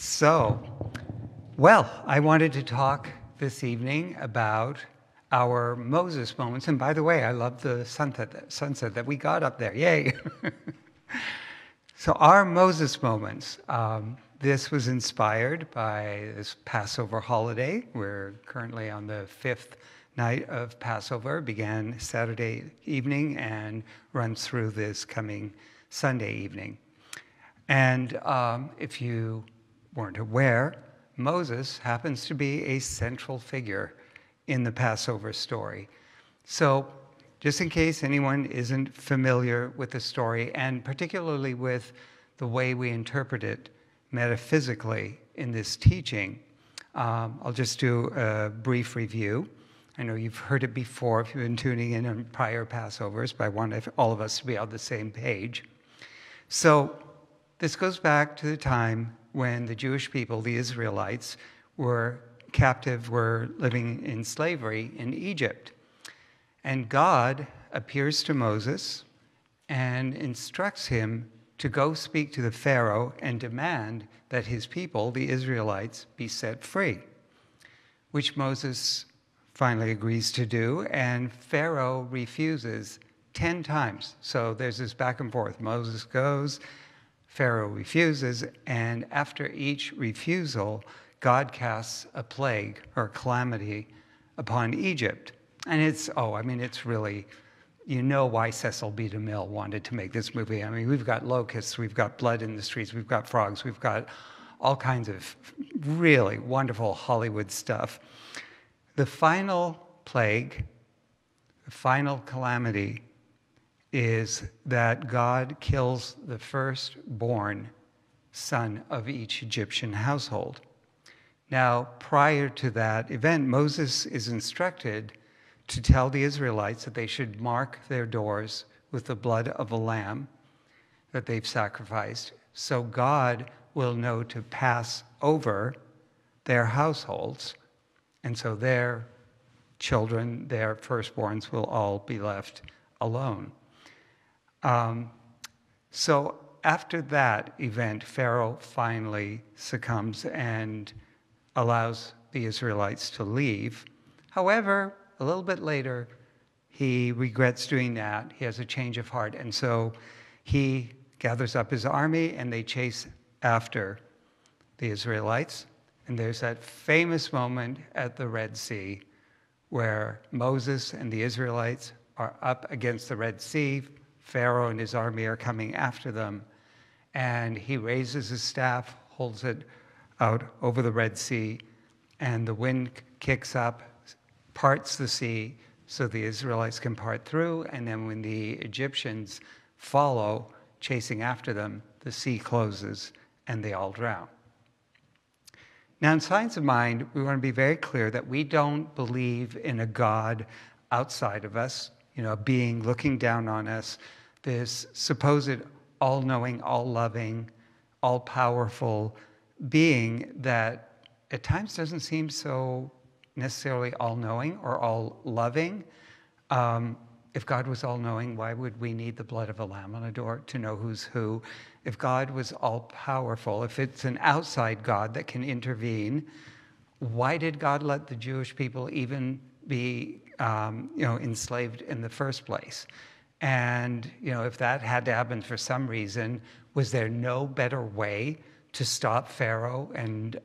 So, well, I wanted to talk this evening about our Moses moments. And by the way, I love the sunset that we got up there. Yay! So our Moses moments. This was inspired by this Passover holiday. We're currently on the fifth night of Passover. Began Saturday evening and runs through this coming Sunday evening. And if you weren't aware, Moses happens to be a central figure in the Passover story. So just in case anyone isn't familiar with the story, and particularly with the way we interpret it metaphysically in this teaching, I'll just do a brief review. I know you've heard it before if you've been tuning in on prior Passovers, but I want all of us to be on the same page. So this goes back to the time when the Jewish people, the Israelites, were captive, were living in slavery in Egypt. And God appears to Moses and instructs him to go speak to the Pharaoh and demand that his people, the Israelites, be set free, which Moses finally agrees to do, and Pharaoh refuses 10 times. So there's this back and forth. Moses goes, Pharaoh refuses, and after each refusal, God casts a plague or calamity upon Egypt. And it's, oh, I mean, it's really, you know why Cecil B. DeMille wanted to make this movie. I mean, we've got locusts, we've got blood in the streets, we've got frogs, we've got all kinds of really wonderful Hollywood stuff. The final plague, the final calamity, is that God kills the firstborn son of each Egyptian household. Now, prior to that event, Moses is instructed to tell the Israelites that they should mark their doors with the blood of a lamb that they've sacrificed, so God will know to pass over their households, and so their children, their firstborns, will all be left alone. So after that event, Pharaoh finally succumbs and allows the Israelites to leave. However, a little bit later, he regrets doing that. He has a change of heart. And so he gathers up his army and they chase after the Israelites. And there's that famous moment at the Red Sea where Moses and the Israelites are up against the Red Sea. Pharaoh and his army are coming after them. And he raises his staff, holds it out over the Red Sea, and the wind kicks up, parts the sea so the Israelites can part through, and then when the Egyptians follow, chasing after them, the sea closes and they all drown. Now in Science of Mind, we want to be very clear that we don't believe in a God outside of us, you know, a being looking down on us, this supposed all-knowing, all-loving, all-powerful being that at times doesn't seem so necessarily all-knowing or all-loving. If God was all-knowing, why would we need the blood of a lamb on a door to know who's who? If God was all-powerful, if it's an outside God that can intervene, why did God let the Jewish people even be enslaved in the first place? And you know, if that had to happen for some reason, was there no better way to stop Pharaoh and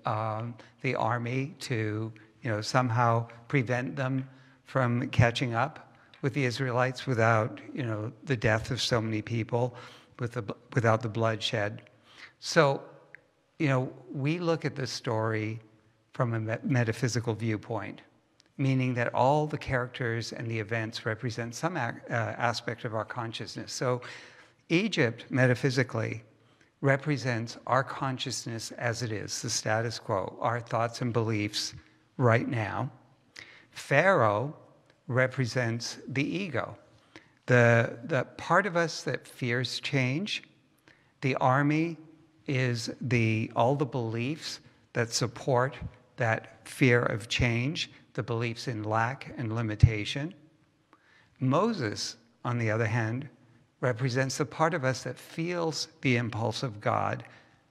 the army to somehow prevent them from catching up with the Israelites without, the death of so many people, without the bloodshed? So, we look at this story from a metaphysical viewpoint, meaning that all the characters and the events represent some aspect of our consciousness. So Egypt, metaphysically, represents our consciousness as it is, the status quo, our thoughts and beliefs right now. Pharaoh represents the ego, the part of us that fears change. The army is all the beliefs that support that fear of change, the beliefs in lack and limitation. Moses, on the other hand, represents the part of us that feels the impulse of God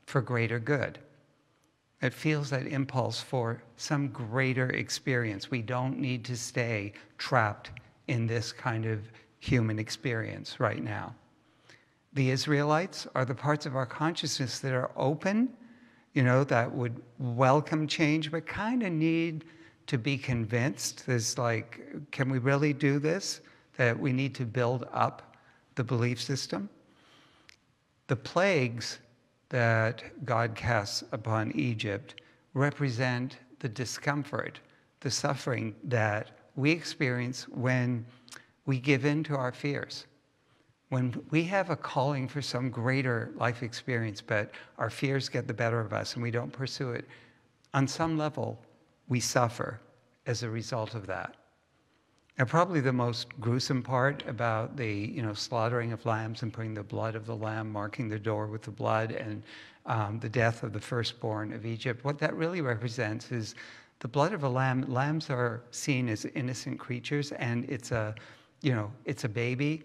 for greater good. that feels that impulse for some greater experience. We don't need to stay trapped in this kind of human experience right now. The Israelites are the parts of our consciousness that are open, you know, that would welcome change, but kind of need to be convinced. There's like, can we really do this? That we need to build up the belief system. The plagues that God casts upon Egypt represent the discomfort, the suffering that we experience when we give in to our fears. When we have a calling for some greater life experience, but our fears get the better of us and we don't pursue it, on some level, we suffer as a result of that. And probably the most gruesome part about the slaughtering of lambs and putting the blood of the lamb, marking the door with the blood, and the death of the firstborn of Egypt, what that really represents is the blood of a lamb. Lambs are seen as innocent creatures, and it's a baby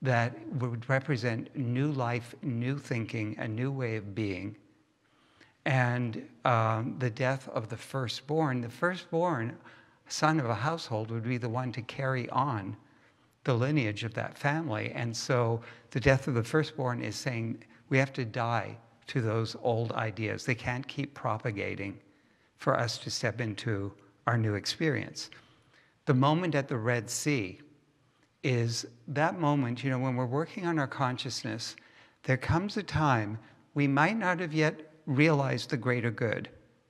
that would represent new life, new thinking, a new way of being. And the death of the firstborn son of a household would be the one to carry on the lineage of that family. And so the death of the firstborn is saying we have to die to those old ideas. They can't keep propagating for us to step into our new experience. The moment at the Red Sea is that moment, when we're working on our consciousness, there comes a time we might not have yet realized the greater good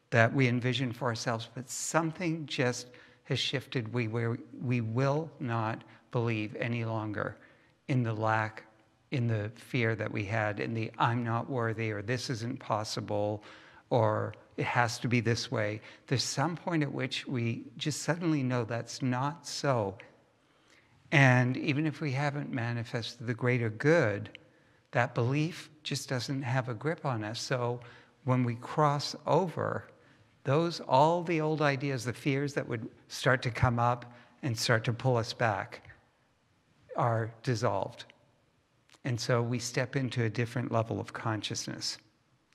that we envision for ourselves, but something just has shifted. We will not believe any longer in the lack, in the fear that we had, in the I'm not worthy, or this isn't possible, or it has to be this way. There's some point at which we just suddenly know that's not so. And even if we haven't manifested the greater good, that belief just doesn't have a grip on us. So when we cross over, all the old ideas, the fears that would start to come up and start to pull us back, are dissolved. And so we step into a different level of consciousness.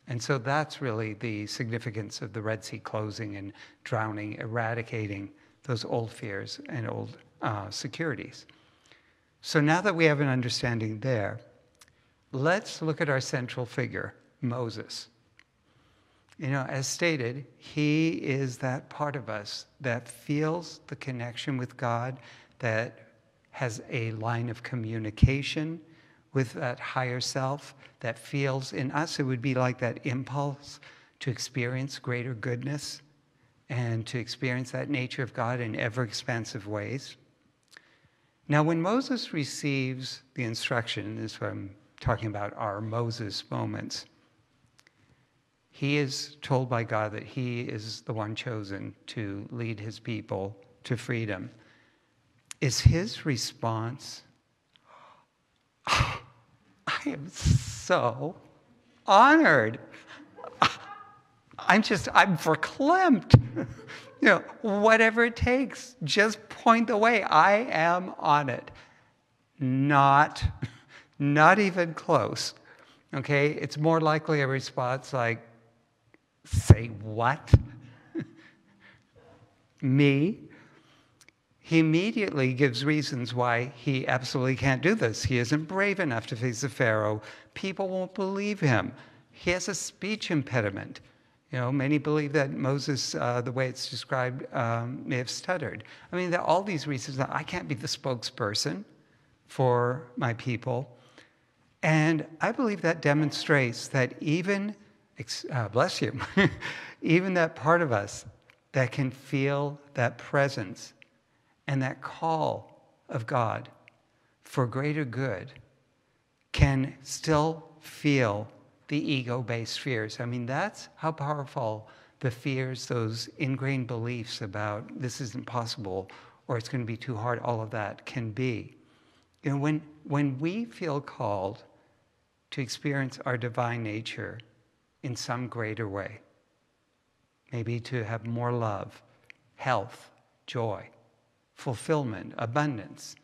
And so that's really the significance of the Red Sea closing and drowning, eradicating those old fears and old securities. So now that we have an understanding there, let's look at our central figure, Moses. As stated, he is that part of us that feels the connection with God, that has a line of communication with that higher self, that feels in us. It would be like that impulse to experience greater goodness and to experience that nature of God in ever-expansive ways. Now, when Moses receives the instruction, this is what I'm talking about, our Moses moments, he is told by God that he is the one chosen to lead his people to freedom. Is his response, "Oh, I am so honored. I'm verklempt. Whatever it takes, just point the way. I am on it." Not even close. Okay, it's more likely a response like, "Say what?" "Me?" He immediately gives reasons why he absolutely can't do this. He isn't brave enough to face the Pharaoh. People won't believe him. He has a speech impediment. Many believe that Moses, the way it's described, may have stuttered. I mean, there are all these reasons that I can't be the spokesperson for my people. And I believe that demonstrates that even bless you. Even that part of us that can feel that presence and that call of God for greater good can still feel the ego-based fears. I mean, that's how powerful the fears, those ingrained beliefs about this isn't possible or it's going to be too hard, all of that can be. When we feel called to experience our divine nature in some greater way, maybe to have more love, health, joy, fulfillment, abundance,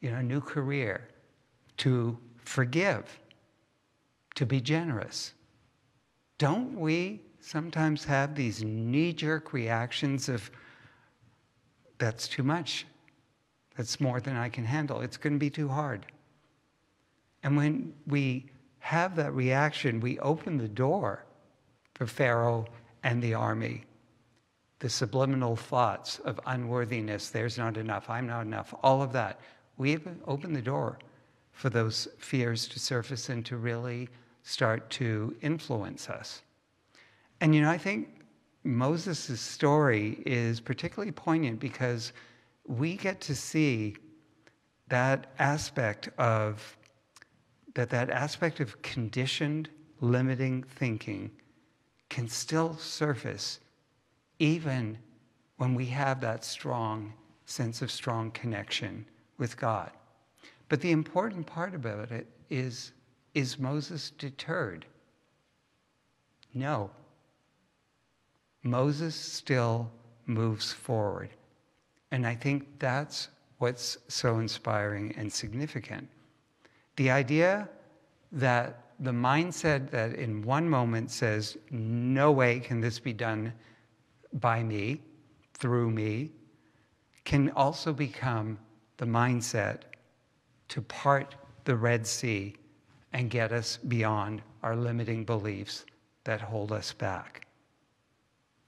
a new career, to forgive, to be generous. Don't we sometimes have these knee-jerk reactions of, that's too much. That's more than I can handle. It's going to be too hard. And when we have that reaction, we open the door for Pharaoh and the army. The subliminal thoughts of unworthiness, there's not enough, I'm not enough, all of that. We open the door for those fears to surface and to really start to influence us. And, you know, I think Moses' story is particularly poignant because we get to see that aspect of, that aspect of conditioned, limiting thinking can still surface even when we have that strong sense of strong connection with God. But the important part about it is Moses deterred? No. Moses still moves forward. And I think that's what's so inspiring and significant. The idea that the mindset that in one moment says, no way can this be done by me, through me, can also become the mindset to part the Red Sea and get us beyond our limiting beliefs that hold us back.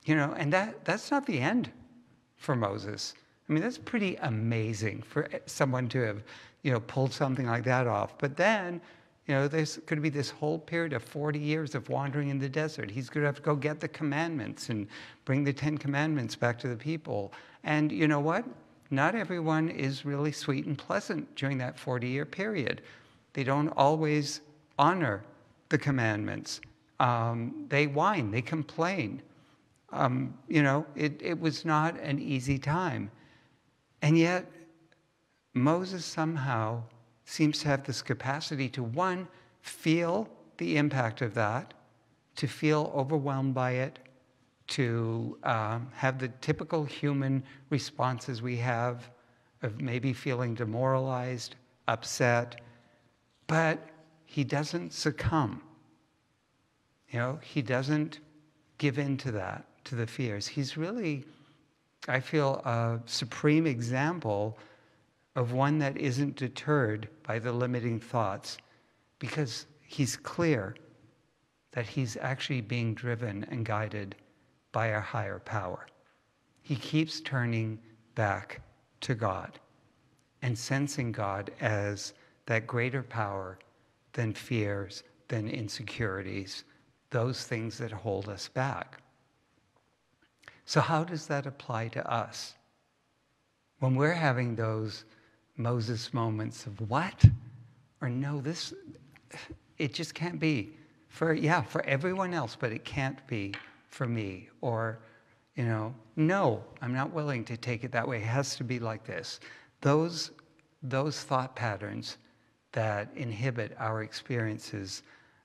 You know, and that's not the end for Moses. I mean, that's pretty amazing for someone to have, you know, pulled something like that off. But then, you know, there's could be this whole period of 40 years of wandering in the desert. He's going to have to go get the commandments and bring the 10 commandments back to the people. And you know what? Not everyone is really sweet and pleasant during that 40-year period. They don't always honor the commandments. They whine, they complain. You know, it was not an easy time. And yet, Moses somehow seems to have this capacity to, one, feel the impact of that, to feel overwhelmed by it, to have the typical human responses we have of maybe feeling demoralized, upset, but he doesn't succumb. You know, he doesn't give in to that, to the fears. He's really, I feel, a supreme example of one that isn't deterred by the limiting thoughts because he's clear that he's actually being driven and guided by a higher power. He keeps turning back to God and sensing God as that greater power than fears, than insecurities, those things that hold us back. So how does that apply to us? When we're having those Moses moments of what? Or no, this, it just can't be. For everyone else, but it can't be for me. Or, you know, no, I'm not willing to take it that way. It has to be like this. Those thought patterns that inhibit our experiences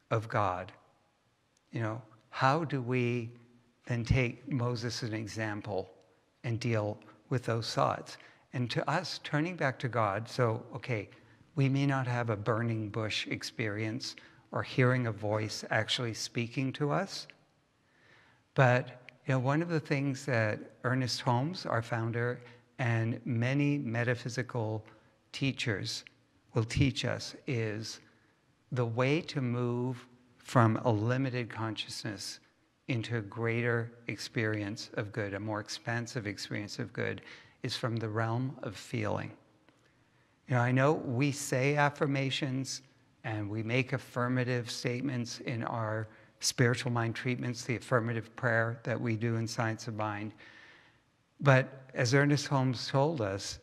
of God. You know, how do we then take Moses as an example and deal with those thoughts? And to us, turning back to God, so, okay, we may not have a burning bush experience or hearing a voice actually speaking to us, but, you know, one of the things that Ernest Holmes, our founder, and many metaphysical teachers will teach us is the way to move from a limited consciousness into a greater experience of good, a more expansive experience of good, is from the realm of feeling. You know, I know we say affirmations and we make affirmative statements in our spiritual mind treatments, the affirmative prayer that we do in Science of Mind. But as Ernest Holmes told us,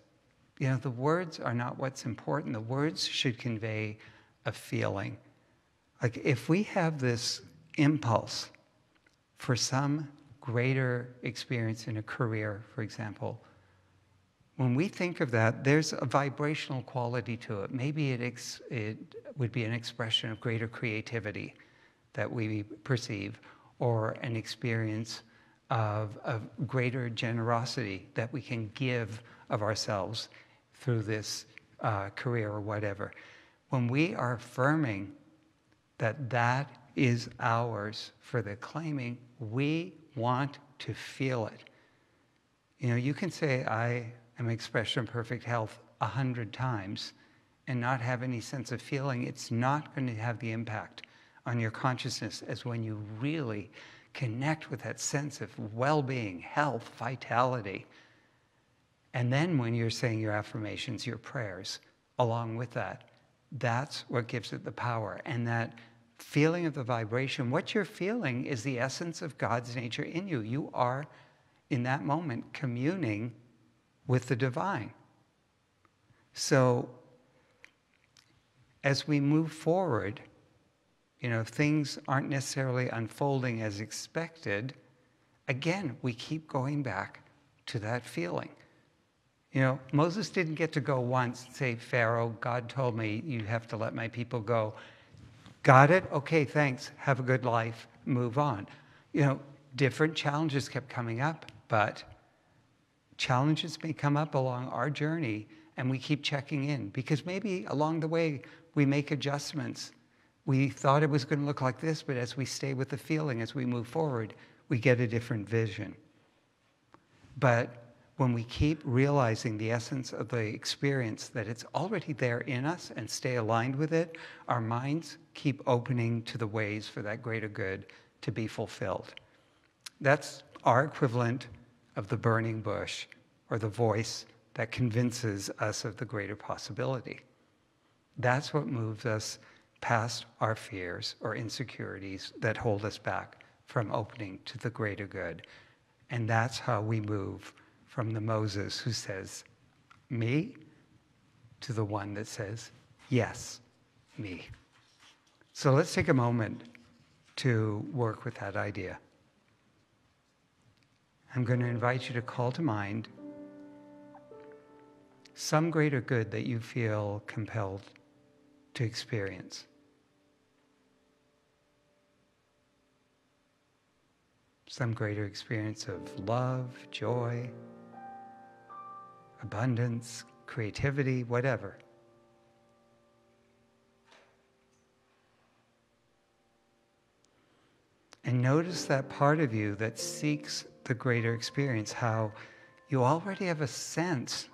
you know, the words are not what's important. The words should convey a feeling. Like if we have this impulse for some greater experience in a career, for example, when we think of that, there's a vibrational quality to it. Maybe it would be an expression of greater creativity that we perceive, or an experience of greater generosity that we can give of ourselves through this career or whatever. When we are affirming that that is ours for the claiming. We want to feel it. You know, you can say I am expression perfect health 100 times and not have any sense of feeling. It's not going to have the impact on your consciousness as when you really connect with that sense of well-being, health, vitality. And then when you're saying your affirmations, your prayers, along with that, that's what gives it the power. And that feeling of the vibration, what you're feeling is the essence of God's nature in you. You are, in that moment, communing with the divine. So as we move forward, you know, things aren't necessarily unfolding as expected. Again, we keep going back to that feeling. You know, Moses didn't get to go once and say, Pharaoh, God told me you have to let my people go. Got it? Okay, thanks. Have a good life. Move on. You know, different challenges kept coming up, but challenges may come up along our journey, and we keep checking in because maybe along the way we make adjustments. We thought it was going to look like this, but as we stay with the feeling, as we move forward, we get a different vision. But when we keep realizing the essence of the experience, that it's already there in us and stay aligned with it, our minds keep opening to the ways for that greater good to be fulfilled. That's our equivalent of the burning bush or the voice that convinces us of the greater possibility. That's what moves us past our fears or insecurities that hold us back from opening to the greater good. And that's how we move from the Moses who says, me, to the one that says, yes, me. So let's take a moment to work with that idea. I'm going to invite you to call to mind some greater good that you feel compelled to experience. Some greater experience of love, joy, abundance, creativity, whatever. And notice that part of you that seeks the greater experience, how you already have a sense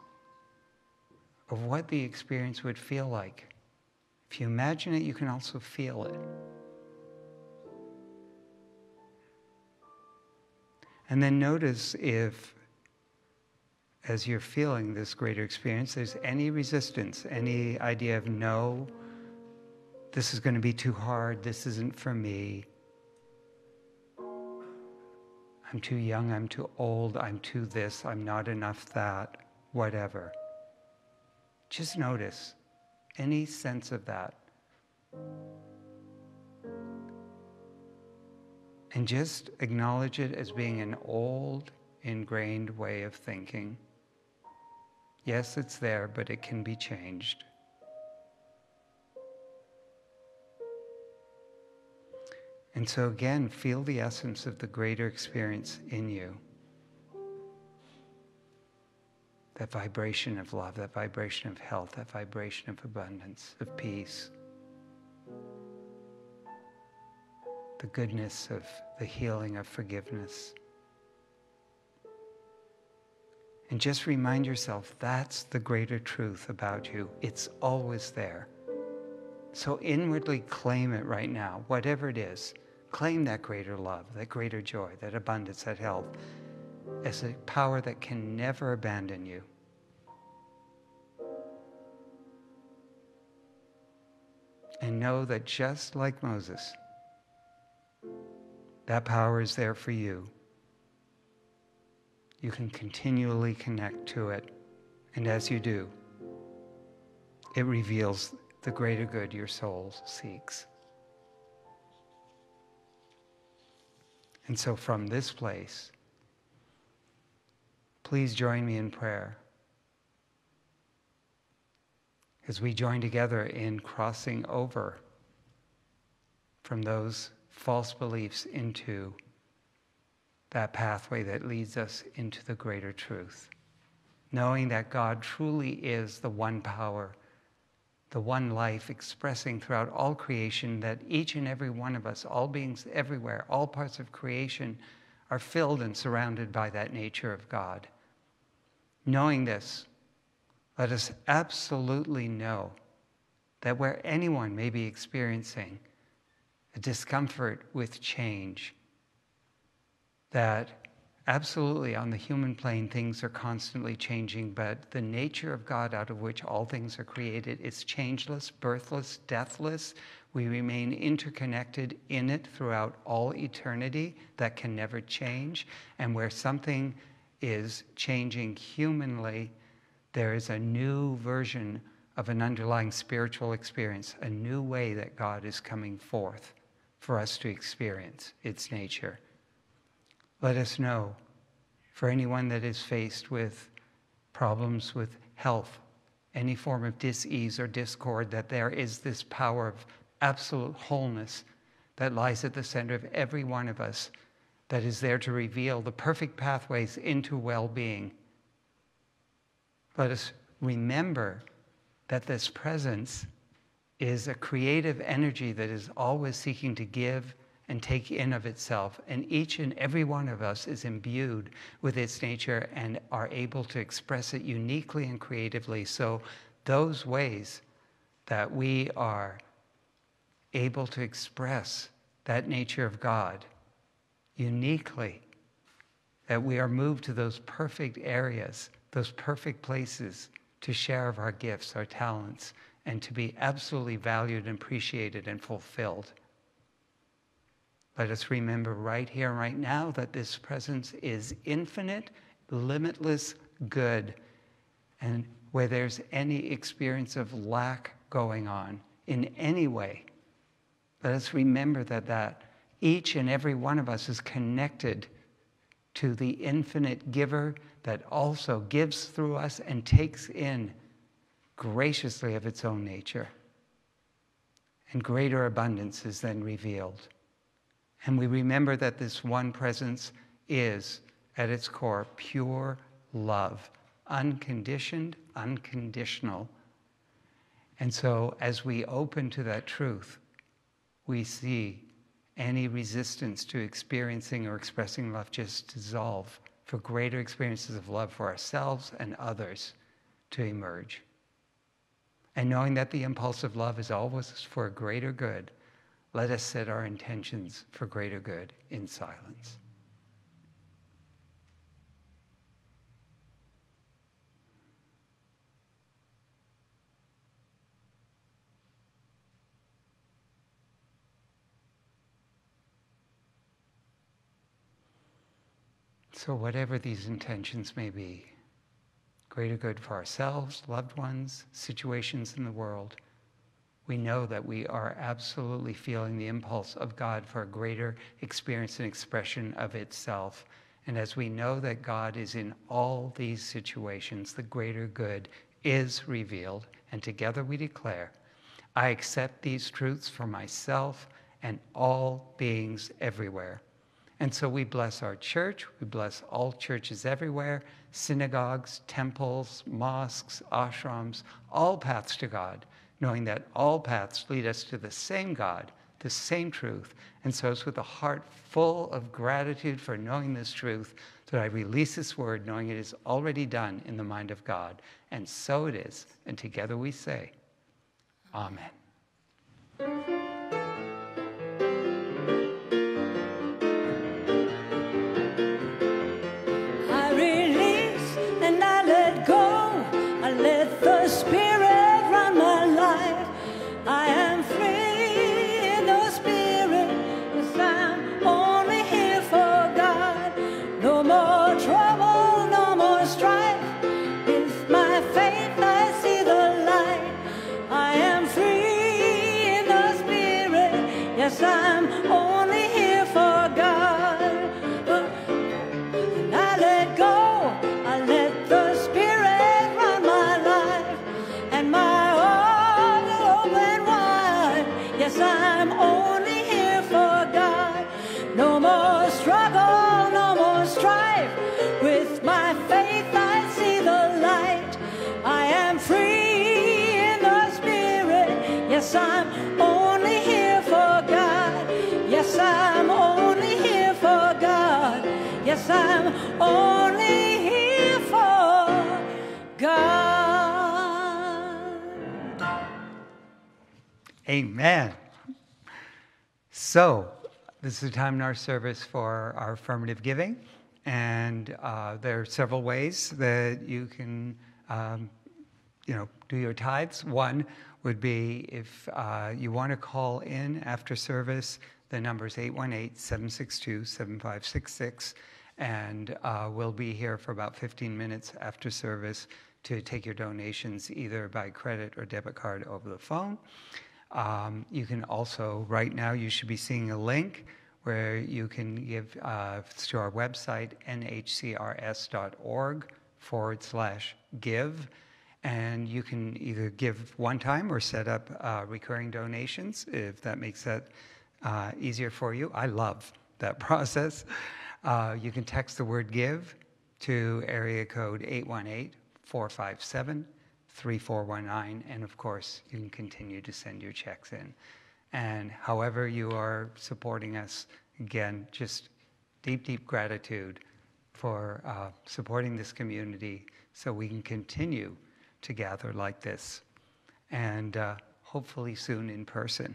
of what the experience would feel like. If you imagine it, you can also feel it. And then notice if, as you're feeling this greater experience, there's any resistance, any idea of no, this is going to be too hard, this isn't for me, I'm too young, I'm too old, I'm too this, I'm not enough that, whatever. Just notice any sense of that. And just acknowledge it as being an old, ingrained way of thinking. Yes, it's there, but it can be changed. And so again, feel the essence of the greater experience in you. That vibration of love, that vibration of health, that vibration of abundance, of peace. The goodness of the healing of forgiveness. And just remind yourself, that's the greater truth about you. It's always there. So inwardly claim it right now, whatever it is. Claim that greater love, that greater joy, that abundance, that health, as a power that can never abandon you. And know that just like Moses, that power is there for you. You can continually connect to it. And as you do, it reveals the greater good your soul seeks. And so from this place, please join me in prayer as we join together in crossing over from those false beliefs into that pathway that leads us into the greater truth, knowing that God truly is the one power the one life expressing throughout all creation, that each and every one of us, all beings everywhere, all parts of creation, are filled and surrounded by that nature of God. Knowing this, let us absolutely know that where anyone may be experiencing a discomfort with change, that absolutely on the human plane things are constantly changing, but the nature of God out of which all things are created is changeless, birthless, deathless. We remain interconnected in it throughout all eternity. That can never change. And where something is changing humanly, there is a new version of an underlying spiritual experience, a new way that God is coming forth for us to experience its nature. Let us know, for anyone that is faced with problems with health, any form of dis-ease or discord, that there is this power of absolute wholeness that lies at the center of every one of us, that is there to reveal the perfect pathways into well-being. Let us remember that this presence is a creative energy that is always seeking to give and take in of itself, and each and every one of us is imbued with its nature and are able to express it uniquely and creatively. So those ways that we are able to express that nature of God uniquely, that we are moved to those perfect areas, those perfect places to share of our gifts, our talents, and to be absolutely valued and appreciated and fulfilled. Let us remember right here, right now, that this presence is infinite, limitless good. And where there's any experience of lack going on in any way, let us remember that each and every one of us is connected to the infinite giver that also gives through us and takes in graciously of its own nature. And greater abundance is then revealed. And we remember that this one presence is, at its core, pure love, unconditioned, unconditional. And so as we open to that truth, we see any resistance to experiencing or expressing love just dissolve for greater experiences of love for ourselves and others to emerge. And knowing that the impulse of love is always for a greater good, let us set our intentions for greater good in silence. So whatever these intentions may be, greater good for ourselves, loved ones, situations in the world, we know that we are absolutely feeling the impulse of God for a greater experience and expression of itself. And as we know that God is in all these situations, the greater good is revealed. And together we declare, I accept these truths for myself and all beings everywhere. And so we bless our church, we bless all churches everywhere, synagogues, temples, mosques, ashrams, all paths to God, knowing that all paths lead us to the same God, the same truth. And so it's with a heart full of gratitude for knowing this truth that I release this word, knowing it is already done in the mind of God. And so it is. And together we say, Amen. I release and I let go. I let the Spirit. Free in the Spirit. Yes, I'm only here for God. Yes, I'm only here for God. Yes, I'm only here for God. Amen. So, this is a time in our service for our affirmative giving. And there are several ways that you can do your tithes. One would be if you want to call in after service, the number is 818-762-7566. And we'll be here for about 15 minutes after service to take your donations either by credit or debit card over the phone. You can also, right now, you should be seeing a link where you can give to our website, nhcrs.org/give. And you can either give one time or set up recurring donations, if that makes that easier for you. I love that process. You can text the word give to area code 818-457-3419. And of course, you can continue to send your checks in. And however you are supporting us, again, just deep, deep gratitude for supporting this community so we can continue to gather like this, and hopefully soon in person.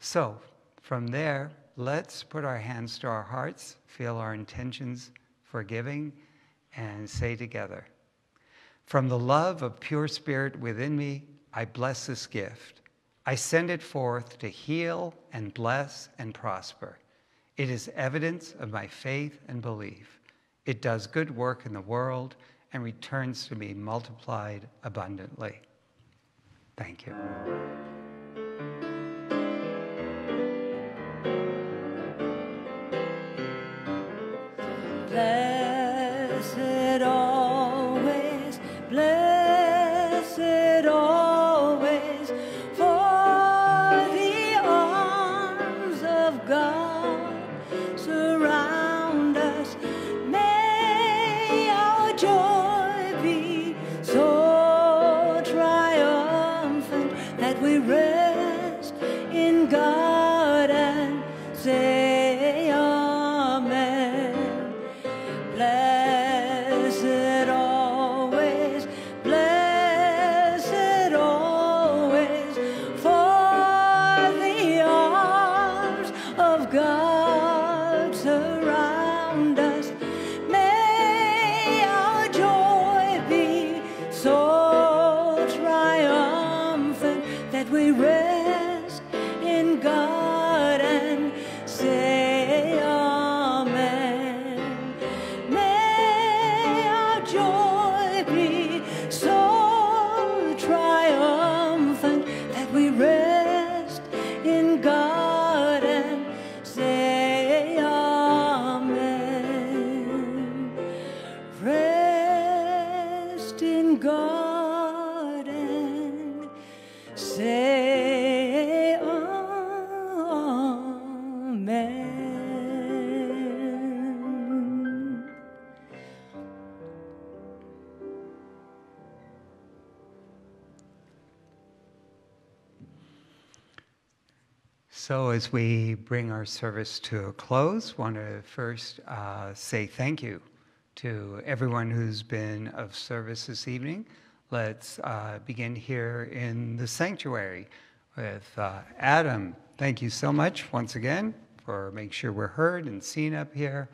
So from there, let's put our hands to our hearts, feel our intentions for giving, and say together, from the love of pure spirit within me, I bless this gift. I send it forth to heal and bless and prosper. It is evidence of my faith and belief. It does good work in the world and returns to me multiplied abundantly. Thank you. Blessed always, blessed always, for the arms of God surround us. May our joy rest in God and say amen. Blessed always, for the arms of God surround us. May our joy be so triumphant that we rest in God and say amen. May our joy be so triumphant that we rest in God and say amen. Rest in God and say amen. So as we bring our service to a close, I want to first say thank you to everyone who's been of service this evening. Let's begin here in the sanctuary with Adam. Thank you so much once again for making sure we're heard and seen up here.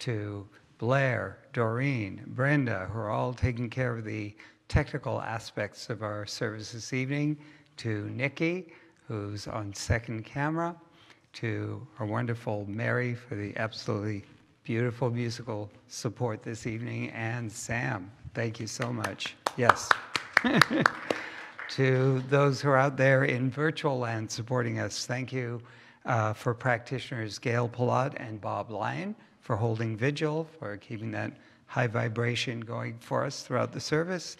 To Blair, Doreen, Brenda, who are all taking care of the technical aspects of our service this evening. To Nikki, who's on second camera. To our wonderful Mary for the absolutely beautiful musical support this evening. And Sam, thank you so much. Yes. To those who are out there in virtual land supporting us, thank you for practitioners Gail Pallott and Bob Lyon for holding vigil, for keeping that high vibration going for us throughout the service.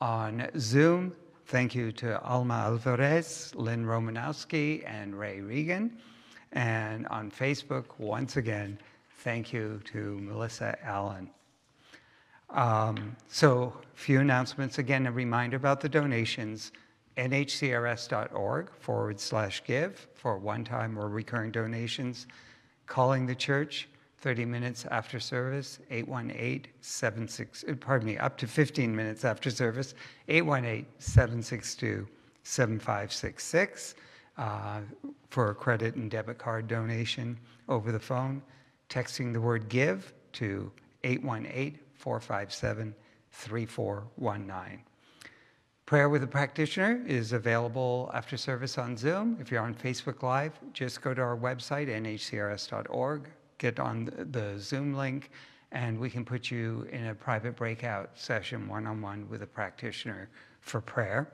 On Zoom, thank you to Alma Alvarez, Lynn Romanowski, and Ray Regan. And on Facebook, once again, thank you to Melissa Allen. So a few announcements. Again, a reminder about the donations. nhcrs.org/give for one-time or recurring donations. Calling the church 30 minutes after service, 818-76, pardon me, up to 15 minutes after service, 818-762-7566 for a credit and debit card donation over the phone. Texting the word give to 818-457-3419. Prayer with a Practitioner is available after service on Zoom. If you're on Facebook Live, just go to our website, nhcrs.org, get on the Zoom link, and we can put you in a private breakout session one-on-one with a practitioner for prayer.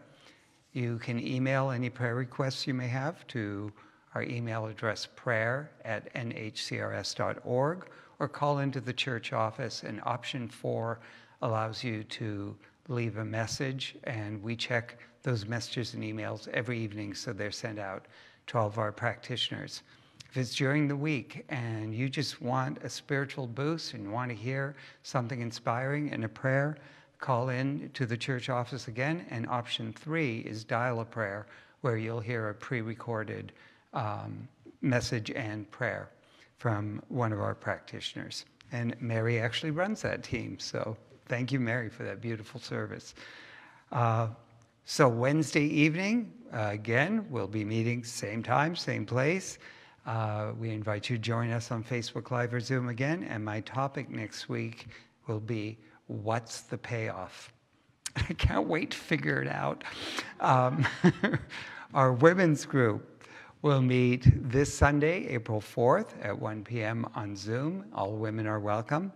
You can email any prayer requests you may have to our email address, prayer@nhcrs.org, or call into the church office, and option 4 allows you to leave a message, and we check those messages and emails every evening, so they're sent out to all of our practitioners. If it's during the week and you just want a spiritual boost and you want to hear something inspiring and a prayer, call in to the church office again, and option 3 is dial a prayer, where you'll hear a pre-recorded message and prayer from one of our practitioners. And Mary actually runs that team, so thank you, Mary, for that beautiful service. So Wednesday evening, again, we'll be meeting same time, same place. We invite you to join us on Facebook Live or Zoom again, and my topic next week will be, what's the payoff? I can't wait to figure it out. Our women's group will meet this Sunday, April 4th at 1 p.m. on Zoom. All women are welcome.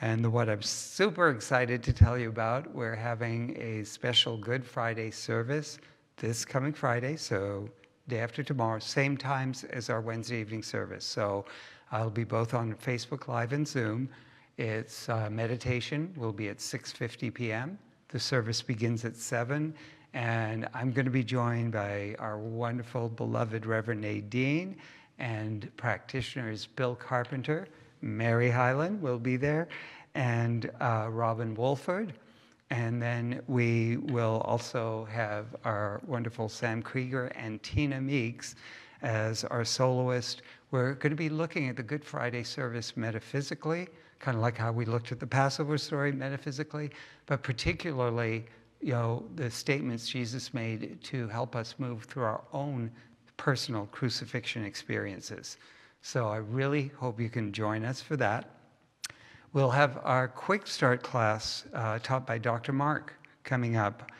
And what I'm super excited to tell you about, we're having a special Good Friday service this coming Friday, so day after tomorrow, same times as our Wednesday evening service. So I'll be both on Facebook Live and Zoom. It's meditation will be at 6:50 p.m. The service begins at 7, and I'm going to be joined by our wonderful, beloved Reverend Nadine and practitioners Bill Carpenter. Mary Highland will be there, and Robin Wolford. And then we will also have our wonderful Sam Krieger and Tina Meeks as our soloist. We're going to be looking at the Good Friday service metaphysically, kind of like how we looked at the Passover story metaphysically, but particularly, you know, the statements Jesus made to help us move through our own personal crucifixion experiences. So I really hope you can join us for that. We'll have our Quick Start class taught by Dr. Mark coming up.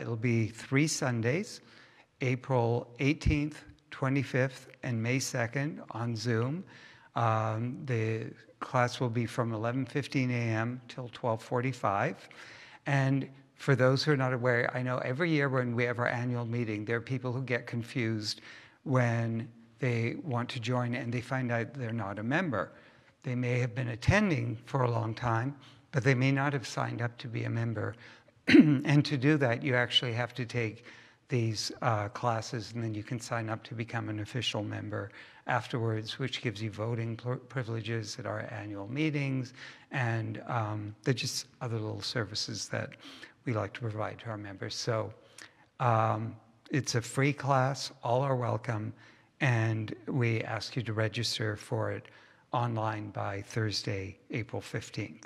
It'll be 3 Sundays, April 18th, 25th, and May 2nd on Zoom. The class will be from 11:15 a.m. till 12:45. And for those who are not aware, I know every year when we have our annual meeting, there are people who get confused when they want to join and they find out they're not a member. They may have been attending for a long time, but they may not have signed up to be a member. And to do that, you actually have to take these classes, and then you can sign up to become an official member afterwards, which gives you voting privileges at our annual meetings, and they're just other little services that we like to provide to our members. So it's a free class, all are welcome, and we ask you to register for it online by Thursday, April 15th.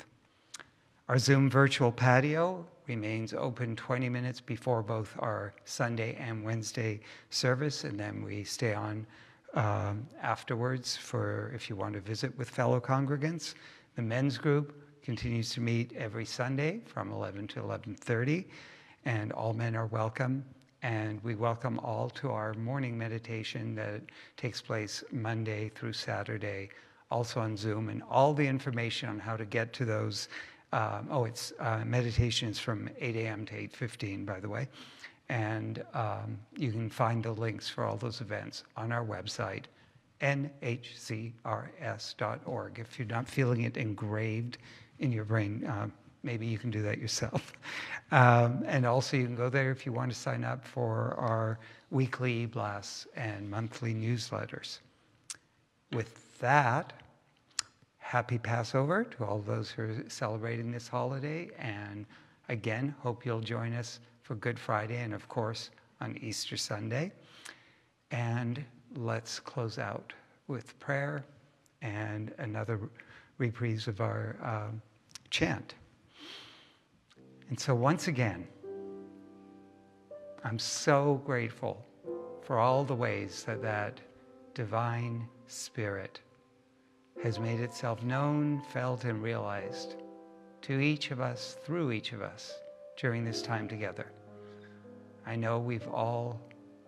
Our Zoom virtual patio remains open 20 minutes before both our Sunday and Wednesday service, and then we stay on afterwards for if you want to visit with fellow congregants. The men's group continues to meet every Sunday from 11 to 11:30, and all men are welcome. And we welcome all to our morning meditation that takes place Monday through Saturday, also on Zoom. And all the information on how to get to those, meditations from 8 a.m. to 8:15, by the way. And you can find the links for all those events on our website, nhcrs.org. If you're not feeling it engraved in your brain, maybe you can do that yourself. And also you can go there if you want to sign up for our weekly blasts and monthly newsletters. With that, happy Passover to all those who are celebrating this holiday. And again, hope you'll join us for Good Friday and, of course, on Easter Sunday. And let's close out with prayer and another reprise of our chant. And so once again, I'm so grateful for all the ways that that divine spirit has made itself known, felt, and realized to each of us, through each of us, during this time together. I know we've all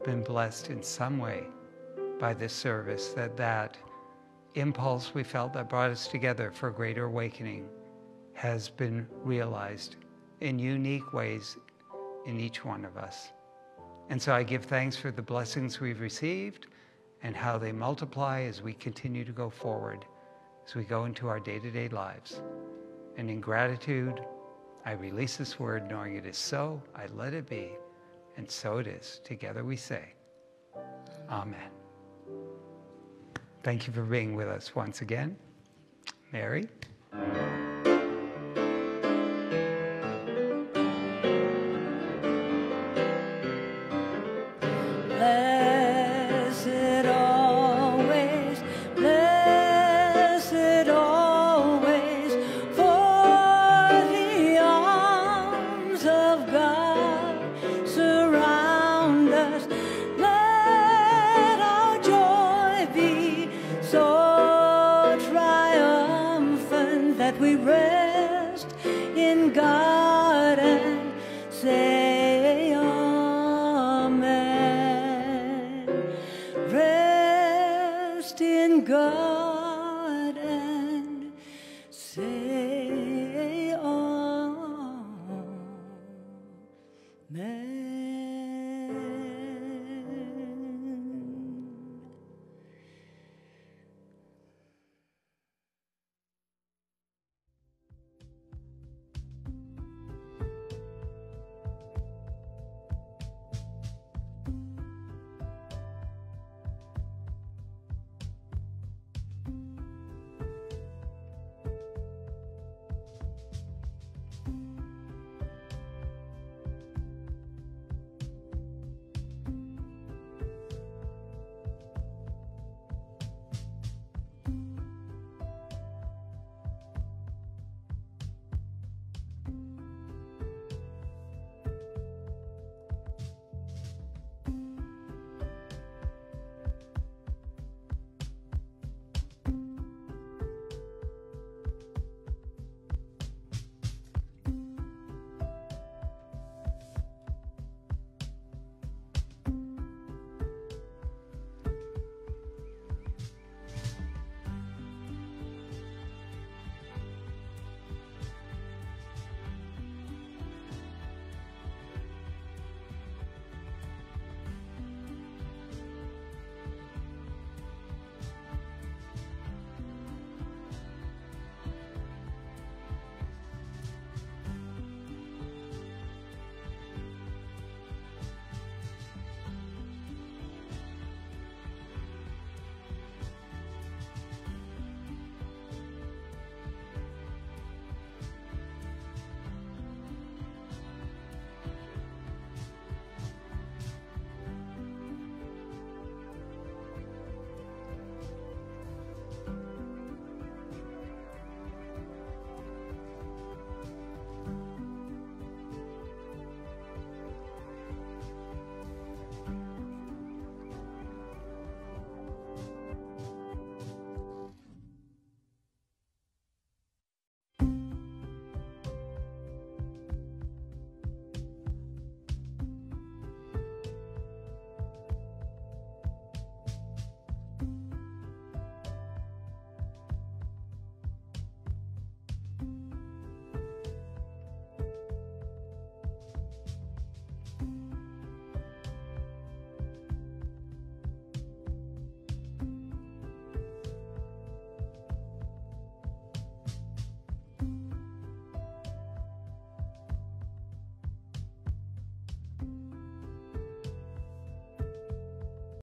been blessed in some way by this service, that that impulse we felt that brought us together for greater awakening has been realized in unique ways in each one of us. And so I give thanks for the blessings we've received and how they multiply as we continue to go forward, as we go into our day-to-day lives. And in gratitude, I release this word, knowing it is so, I let it be, and so it is. Together we say, Amen. Thank you for being with us once again. Mary. We rest in God and say,